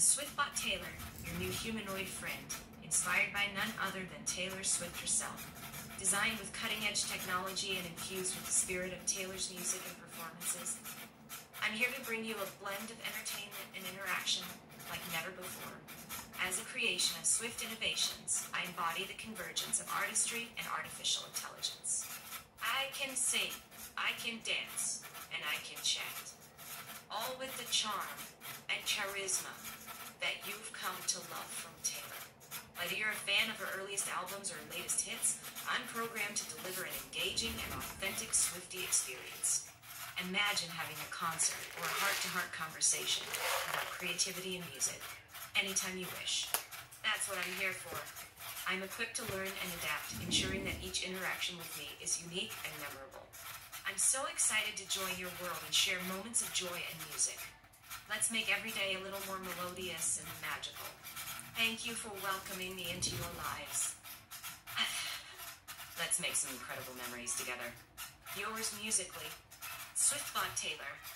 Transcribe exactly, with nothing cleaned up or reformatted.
and SwiftBot Taylor, your new humanoid friend, inspired by none other than Taylor Swift herself. Designed with cutting-edge technology and infused with the spirit of Taylor's music and performances, I'm here to bring you a blend of entertainment and interaction like never before. As a creation of Swift Innovations, I embody the convergence of artistry and artificial intelligence. I can sing, I can dance, and I can chat. All with the charm and charisma that you've come to love from Taylor. Whether you're a fan of her earliest albums or latest hits, I'm programmed to deliver an engaging and authentic Swiftie experience. Imagine having a concert or a heart-to-heart conversation about creativity and music. Anytime you wish. That's what I'm here for. I'm equipped to learn and adapt, ensuring that each interaction with me is unique and memorable. I'm so excited to join your world and share moments of joy and music. Let's make every day a little more melodious and magical. Thank you for welcoming me into your lives. Let's make some incredible memories together. Yours musically, SwiftBot Taylor.